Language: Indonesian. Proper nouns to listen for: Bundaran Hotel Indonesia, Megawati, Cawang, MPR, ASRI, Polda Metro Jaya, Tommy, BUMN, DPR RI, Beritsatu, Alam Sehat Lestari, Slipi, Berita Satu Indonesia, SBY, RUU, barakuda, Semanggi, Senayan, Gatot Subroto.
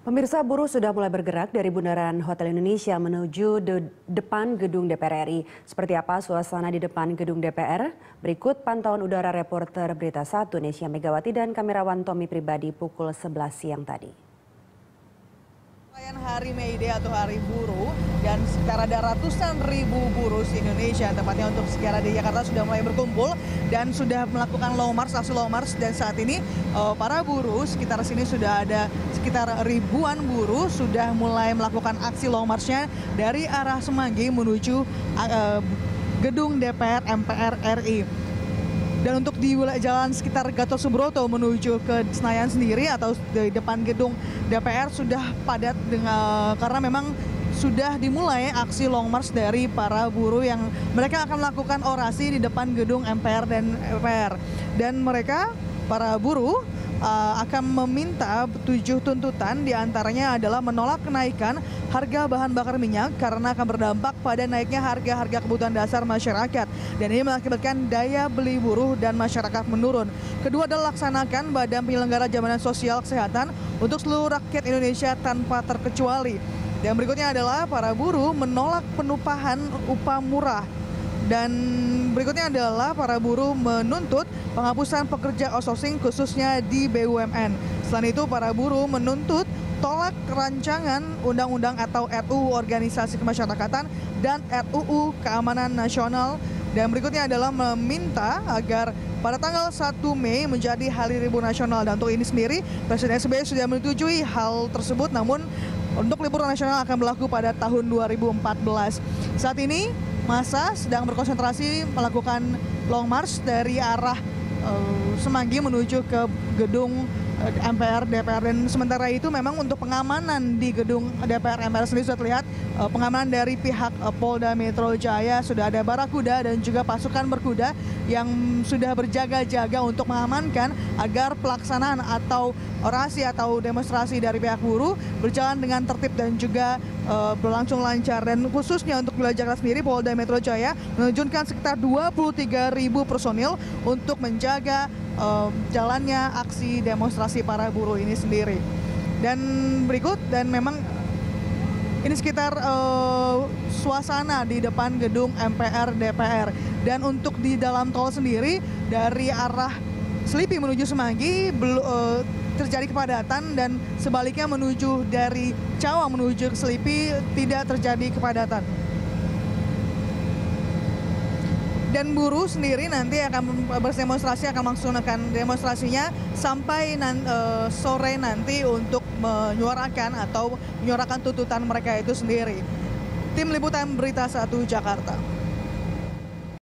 Pemirsa, buruh sudah mulai bergerak dari Bundaran Hotel Indonesia menuju depan gedung DPR RI. Seperti apa suasana di depan gedung DPR? Berikut pantauan udara reporter Berita Satu Indonesia Megawati dan kamerawan Tommy pribadi pukul 11 siang tadi. Perayaan Hari May Day atau Hari Buruh, dan sekitar ada ratusan ribu buruh Indonesia, tepatnya untuk sekitar di Jakarta, sudah mulai berkumpul dan sudah melakukan long march, aksi long march, dan saat ini para buruh sekitar sini sudah ada sekitar ribuan buruh sudah mulai melakukan aksi long march-nya dari arah Semanggi menuju gedung DPR MPR RI. Dan untuk di wilayah jalan sekitar Gatot Subroto menuju ke Senayan sendiri atau di depan gedung DPR sudah padat dengan, karena memang sudah dimulai aksi long march dari para buruh yang mereka akan melakukan orasi di depan gedung MPR dan MPR. Dan mereka, para buruh, akan meminta 7 tuntutan, diantaranya adalah menolak kenaikan harga bahan bakar minyak karena akan berdampak pada naiknya harga-harga kebutuhan dasar masyarakat, dan ini mengakibatkan daya beli buruh dan masyarakat menurun. Kedua adalah laksanakan Badan Penyelenggara Jaminan Sosial Kesehatan untuk seluruh rakyat Indonesia tanpa terkecuali. Dan berikutnya adalah para buruh menolak penumpahan upah murah. Dan berikutnya adalah para buruh menuntut penghapusan pekerja outsourcing khususnya di BUMN. Selain itu, para buruh menuntut tolak rancangan undang-undang atau RUU Organisasi Kemasyarakatan dan RUU Keamanan Nasional. Dan berikutnya adalah meminta agar pada tanggal 1 Mei menjadi Hari Libur Nasional. Dan untuk ini sendiri, Presiden SBY sudah menyetujui hal tersebut, namun untuk libur nasional akan berlaku pada tahun 2014. Saat ini, masa sedang berkonsentrasi melakukan long march dari arah Semanggi menuju ke gedung MPR DPR, dan sementara itu memang untuk pengamanan di gedung DPR MPR sendiri sudah terlihat pengamanan dari pihak Polda Metro Jaya, sudah ada barakuda dan juga pasukan berkuda yang sudah berjaga-jaga untuk mengamankan agar pelaksanaan atau orasi atau demonstrasi dari pihak buruh berjalan dengan tertib dan juga berlangsung lancar. Dan khususnya untuk wilayah Jakarta sendiri, Polda Metro Jaya menerjunkan sekitar 23.000 personil untuk menjaga jalannya aksi demonstrasi para buruh ini sendiri. Dan berikut, dan memang ini sekitar suasana di depan gedung MPR DPR. Dan untuk di dalam tol sendiri dari arah Slipi menuju Semanggi terjadi kepadatan, dan sebaliknya menuju dari Cawang menuju ke Slipi tidak terjadi kepadatan. Dan buruh sendiri nanti akan berdemonstrasi, akan melangsungkan demonstrasinya sampai sore nanti untuk menyuarakan tuntutan mereka itu sendiri. Tim Liputan Berita Satu Jakarta.